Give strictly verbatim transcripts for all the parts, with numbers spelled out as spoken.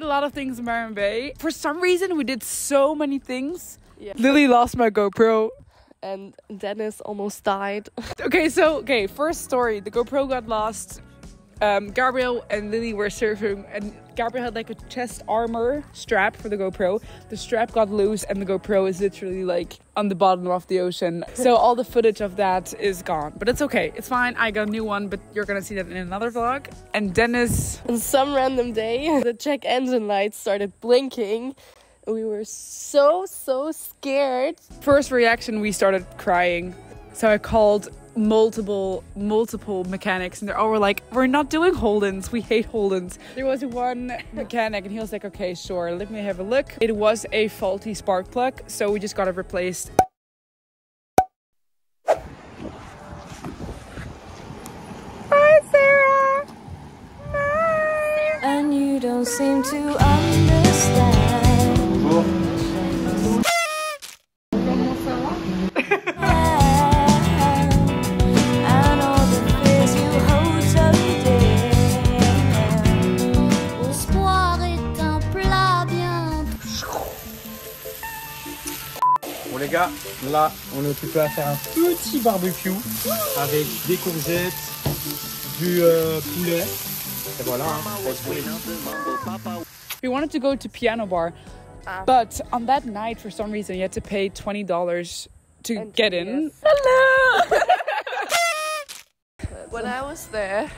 did a lot of things in Byron Bay. For some reason, we did so many things. Yeah. Lily lost my GoPro. And Dennis almost died. Okay, so, okay, first story. The GoPro got lost. Um, Gabriel and Lily were surfing, and Gabriel had like a chest armor strap for the GoPro. The strap got loose, and the GoPro is literally like on the bottom of the ocean. So all the footage of that is gone, but it's okay. It's fine. I got a new one, but you're gonna see that in another vlog. And Dennis, on some random day, the check engine lights started blinking. We were so, so scared. First reaction, we started crying. So I called multiple multiple mechanics, and they're all were like, we're not doing Holdens, we hate Holdens. There was one mechanic and he was like, okay, sure, let me have a look. It was a faulty spark plug, so we just got it replaced. Hi, Sarah. Hi. And you don't seem to understand. Cool. Les gars, là on est occupé à faire un petit barbecue avec des courgettes, du euh, poulet, et voilà. Hein. We wanted to go to piano bar, ah. But on that night for some reason you had to pay twenty dollars to and get in. Hello! When I was there,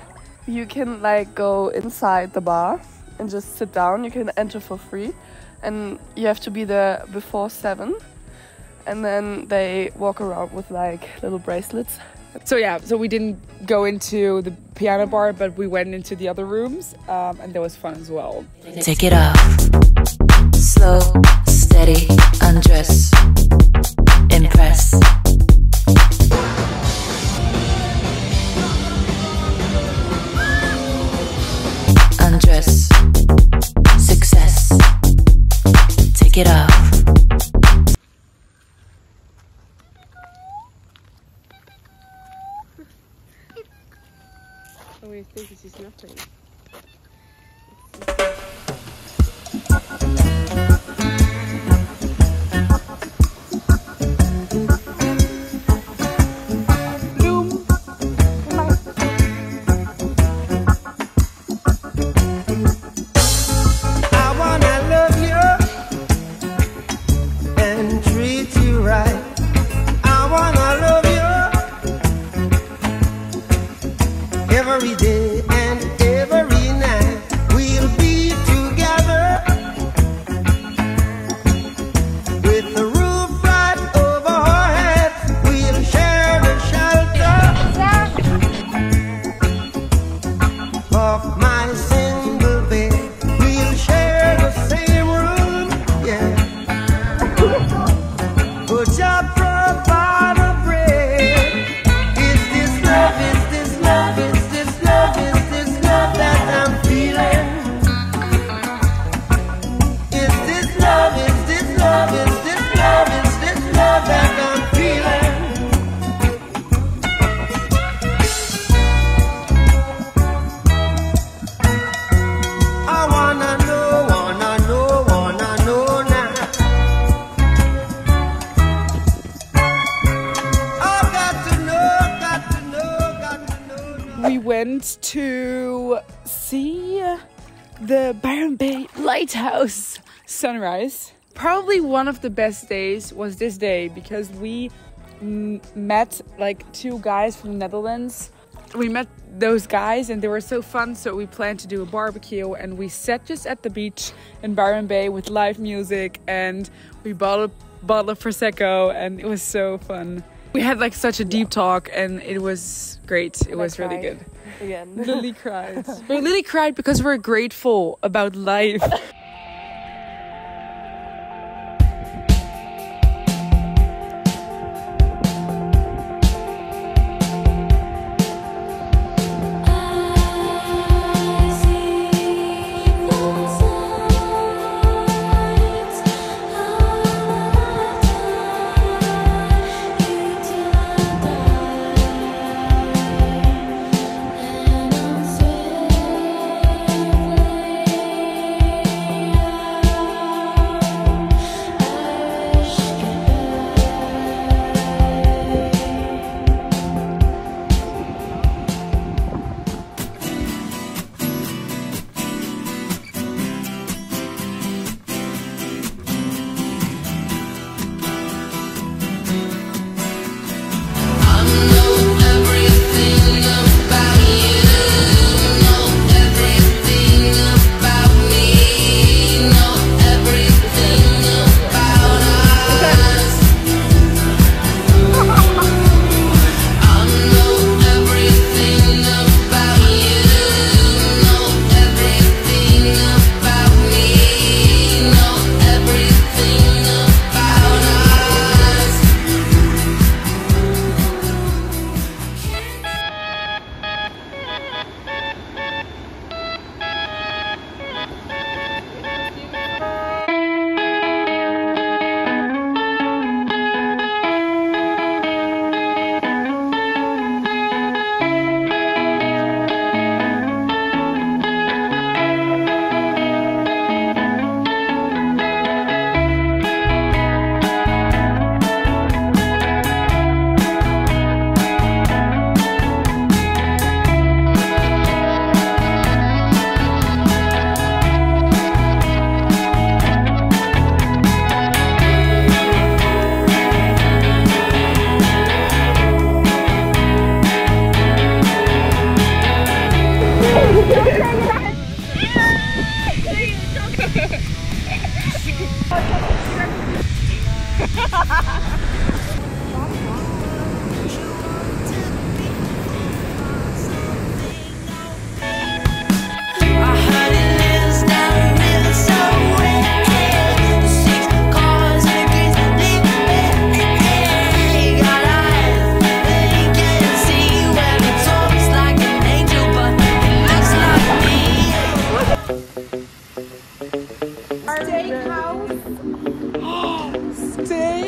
you can like go inside the bar and just sit down. You can enter for free, and you have to be there before seven. And then they walk around with like little bracelets. So yeah, so we didn't go into the piano bar, but we went into the other rooms, um, and that was fun as well. Take it off, slow, steady, undress, impress. Undress, success, take it off. I think this is nothing. To see the Byron Bay lighthouse sunrise. Probably one of the best days was this day because we m met like two guys from the Netherlands. We met those guys and they were so fun, so we planned to do a barbecue, and we sat just at the beach in Byron Bay with live music, and we bought a bottle of Prosecco, and it was so fun. We had like such a deep yeah. talk, and it was great. It and was really good. Again. Lily cried. We Lily cried because we're grateful about life.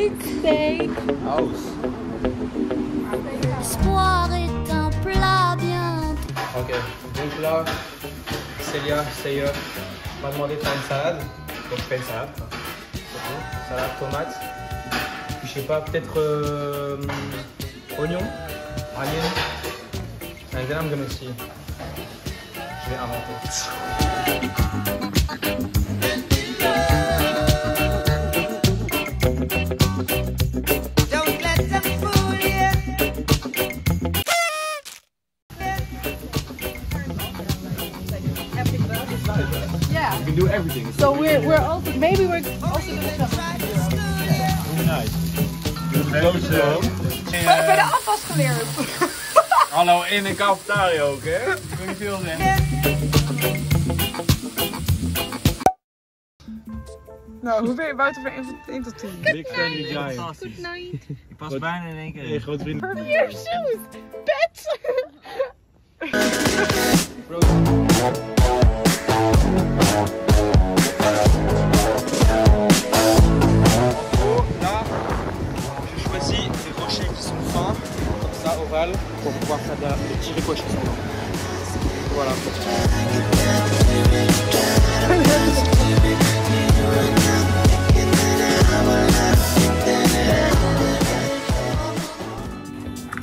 steak. Steak. House. L'espoir est un plat bien. Ok, donc là, Celia, Seyer m'a demandé de faire une salade. Donc je fais une salade. Okay. Salade, tomate. Puis je sais pas, peut-être euh, oignon, onion. And then I'm gonna see. Je vais inventer. Do everything. So we're we're also maybe we're also gonna try something nice. Go slow. We bij de afwas geleerd. Hallo in de cafetaria ook, hè? Kun je veel zeggen. Nou, hoe ben je Wouter van één tot tien? Big Friendly Giant. Fantastisch. Je past bijna in één keer. Je grote vriend. Your shoes, pets. Pour pouvoir s'adapter, tirer quoi je sais pas. Voilà.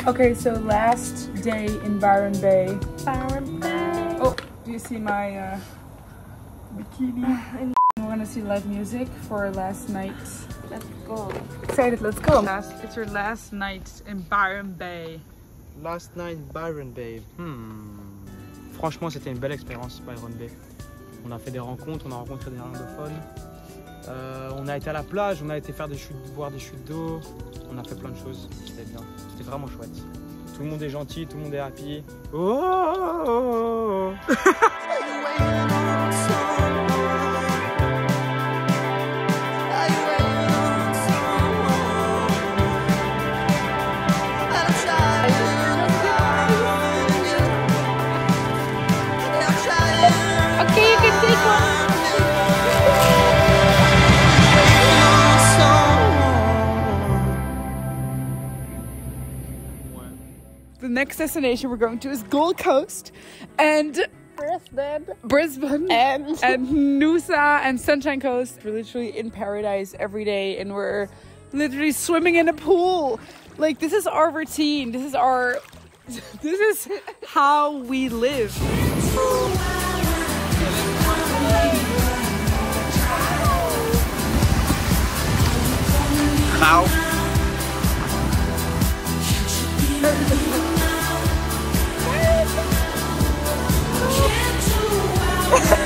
Okay, so last day in Byron Bay. Byron Bay. Oh, do you see my uh, bikini? We're gonna see live music for last night. Let's go. Excited, let's go. Last, it's your last night in Byron Bay. Last night Byron Bay. Hmm. Franchement, c'était une belle expérience Byron Bay. On a fait des rencontres, on a rencontré des landophones. Euh, on a été à la plage, on a été faire des chutes, voir des chutes d'eau. On a fait plein de choses. C'était bien. C'était vraiment chouette. Tout le monde est gentil, tout le monde est happy. Oh. The next destination we're going to is Gold Coast and Brisbane, Brisbane and, and Noosa and Sunshine Coast. We're literally in paradise every day and we're literally swimming in a pool. Like this is our routine. This is our, this is how we live. How? Ha